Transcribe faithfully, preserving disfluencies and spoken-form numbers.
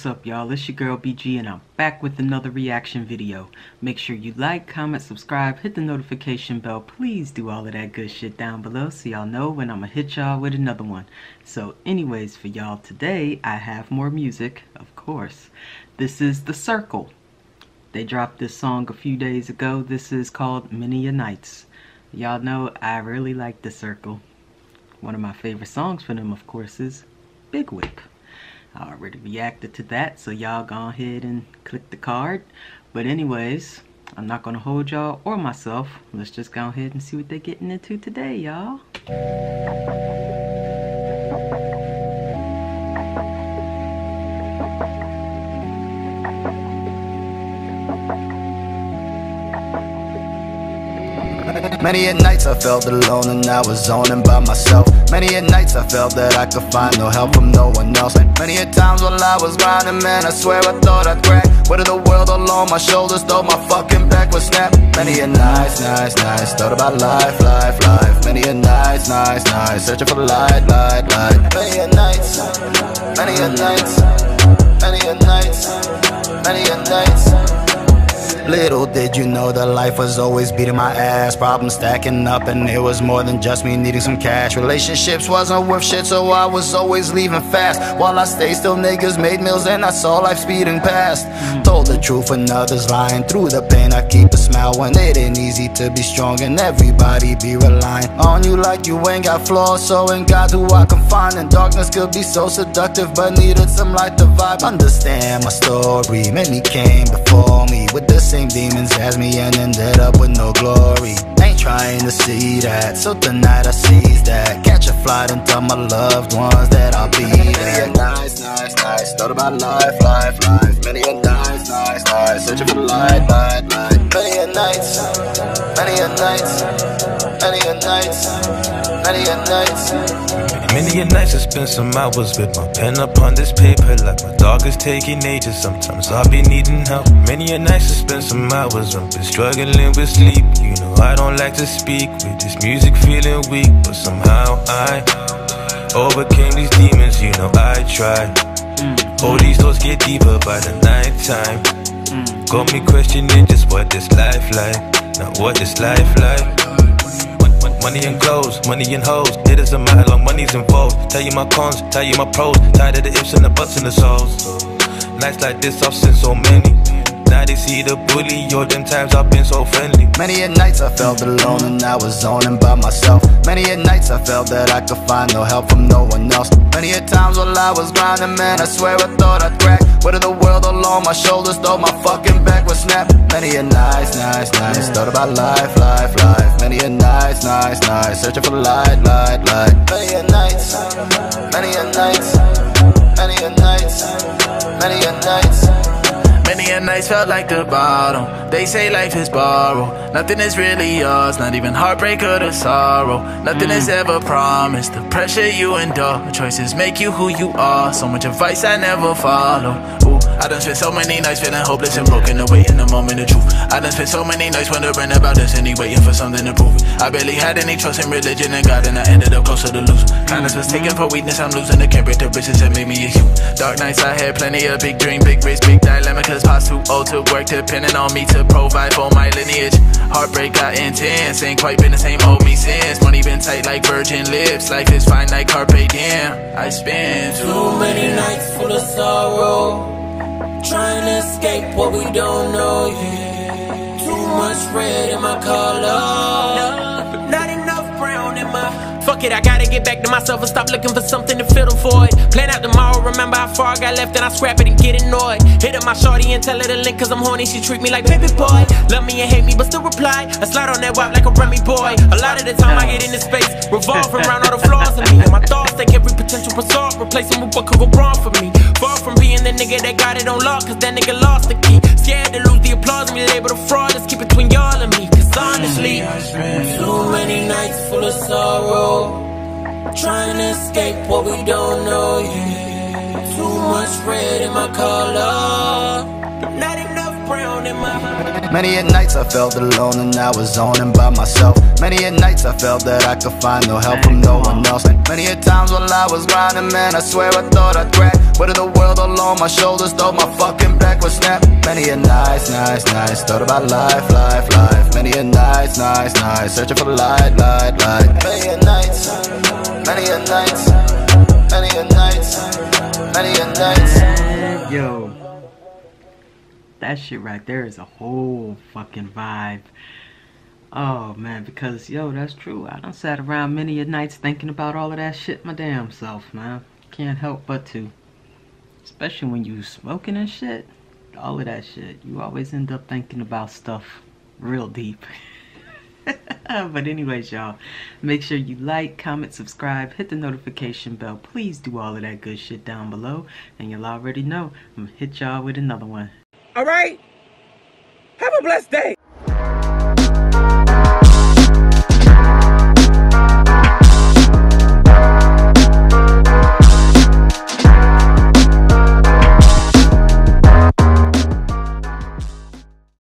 What's up, y'all? It's your girl B G and I'm back with another reaction video. Make sure you like, comment, subscribe, hit the notification bell. Please do all of that good shit down below so y'all know when I'ma hit y'all with another one. So anyways, for y'all today, I have more music, of course. This is The Circle. They dropped this song a few days ago. This is called Many A Nights. Y'all know I really like The Circle. One of my favorite songs for them, of course, is Big Whip. I already reacted to that, so y'all go ahead and click the card. But anyways, I'm not gonna hold y'all or myself. Let's just go ahead and see what they're getting into today, y'all. Many at nights I felt alone and I was zoning by myself. Many at nights I felt that I could find no help from no one else. Many at times while I was grinding, man, I swear I thought I'd crack. Weight of the world all on my shoulders, though my fucking back was snapped. Many at nights, nights, nights, thought about life, life, life. Many at nights, nights, nights, searching for light, light, light. Many at nights, many at nights, many at nights, many at nights. Little did you know that life was always beating my ass. Problems stacking up and it was more than just me needing some cash. Relationships wasn't worth shit, so I was always leaving fast. While I stayed still, niggas made meals and I saw life speeding past. Told the truth when others lying. Through the pain I keep a smile when it ain't easy to be strong and everybody be relying on you like you ain't got flaws. So in God who I can find, and darkness could be so seductive but needed some light to vibe. Understand my story, many came before me with the same demons as me and ended up with no glory. Ain't trying to see that, so tonight I seize that. Catch a flight and tell my loved ones that I'll be there. Many a nights, nights, nights, thought about life, life, life. Many a nights, nights, nights, searching for light, light, light. Many a nights, many a nights, many a nights, many a nights. Many a nights I spend some hours with my pen up on this paper. Like my dog is taking ages, sometimes I'll be needing help. Many a nights I spend some hours, I've been struggling with sleep. You know I don't like to speak with this music feeling weak, but somehow I overcame these demons, you know I tried. Oh, these thoughts get deeper by the night time. Got me questioning just what this life like, not what this life like. Money and clothes, money and hoes, it doesn't matter long money's involved. Tell you my cons, tell you my pros, tired of the ifs and the buts and the souls. Nights like this I've seen so many. Now they see the bully, yo, them times I've been so friendly. Many at nights I felt alone and I was zoning by myself. Many at nights I felt that I could find no help from no one else. Many at times while I was grinding, man, I swear I thought I'd crack. Weight of the world all on my shoulders, though my fucking back was snapped. Many a nights, nights, nights, thought about life, life, life. Many a nights, nights, nights, searching for light, light, light. Many a nights, many a nights, many a nights, many a nights. Many a nights felt like the bottom. They say life is borrowed, nothing is really yours, not even heartbreak or the sorrow. Nothing mm. is ever promised, the pressure you endure. Choices make you who you are, so much advice I never follow. Ooh, I done spent so many nights feeling hopeless and broken away in the moment of truth. I done spent so many nights wondering about destiny, waiting for something to prove. I barely had any trust in religion and God, and I ended up closer to lose. Kindness was taken for weakness, I'm losing the characteristics that made me a hue. Dark nights I had plenty of big dream, big risk, big dilemma. Cause pops too old to work, depending on me to provide for my lineage. Heartbreak got intense, ain't quite been the same old me since. Money been tight like virgin lips, life is fine like carpe diem. I spend too many nights full of sorrow, trying to escape what we don't know yet. Too much red in my color, no, not enough brown in my. Fuck it, I gotta get back to myself and stop looking for something to fill them for it. Plan out tomorrow, remember how far I got left, and I scrap it and get annoyed. Hit up my shorty and tell her to link, cause I'm horny, she treat me like baby boy. Love me and hate me, but still reply. I slide on that wop like a Remy boy. A lot of the time I get into space, revolving around all the flaws in me. And my thoughts take every potential result, replace them with what could go wrong for me. Far from being the nigga that got it on lock, cause that nigga lost the key. Scared to lose the applause and be labeled a fraud, let's keep it between y'all and me. Cause honestly, too many nights full of sorrow, trying to escape what we don't know yet. Too much red in my color, not enough brown in my mind. Many a nights I felt alone and I was on and by myself. Many a nights I felt that I could find no help from no one else. Many a times while I was grinding, man, I swear I thought I'd crack. Weight of the world all on my shoulders, though my fucking back was snapped. Many a nights, nights, nights, thought about life, life, life. Many a nights, nights, nights, searching for light, light, light. Many a nights, many a nights, many a nights, many a nights. Yo, that shit right there is a whole fucking vibe. Oh man, because yo, that's true. I done sat around many a nights thinking about all of that shit my damn self, man. Can't help but to. Especially when you smoking and shit, all of that shit, you always end up thinking about stuff real deep. But anyways, y'all, make sure you like, comment, subscribe, hit the notification bell. Please do all of that good shit down below, and you'll already know I'm gonna hit y'all with another one. All right, have a blessed day.